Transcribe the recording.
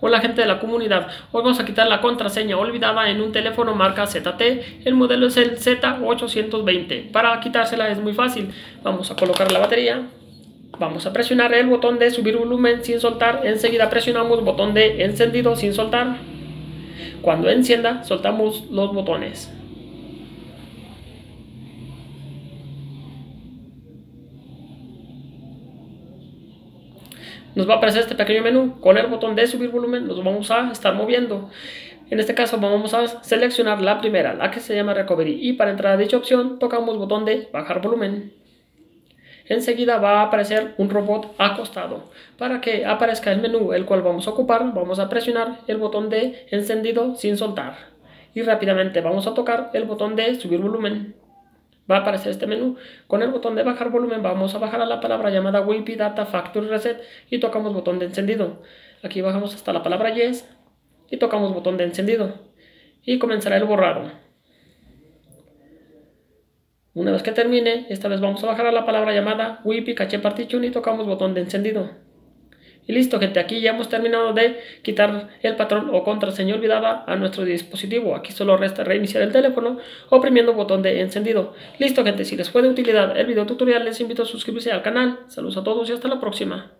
Hola gente de la comunidad, hoy vamos a quitar la contraseña olvidada en un teléfono marca ZTE. El modelo es el Z820. Para quitársela es muy fácil. Vamos a colocar la batería, vamos a presionar el botón de subir volumen sin soltar, enseguida presionamos el botón de encendido sin soltar. Cuando encienda, soltamos los botones. Nos va a aparecer este pequeño menú. Con el botón de subir volumen nos vamos a estar moviendo. En este caso vamos a seleccionar la primera, la que se llama Recovery, y para entrar a dicha opción tocamos el botón de bajar volumen. Enseguida va a aparecer un robot acostado. Para que aparezca el menú el cual vamos a ocupar, vamos a presionar el botón de encendido sin soltar y rápidamente vamos a tocar el botón de subir volumen. Va a aparecer este menú. Con el botón de bajar volumen vamos a bajar a la palabra llamada Wipe Data Factory Reset y tocamos botón de encendido. Aquí bajamos hasta la palabra Yes y tocamos botón de encendido y comenzará el borrado. Una vez que termine, esta vez vamos a bajar a la palabra llamada Wipe Caché Partition y tocamos botón de encendido. Y listo gente, aquí ya hemos terminado de quitar el patrón o contraseña olvidada a nuestro dispositivo. Aquí solo resta reiniciar el teléfono oprimiendo el botón de encendido. Listo gente, si les fue de utilidad el video tutorial, les invito a suscribirse al canal. Saludos a todos y hasta la próxima.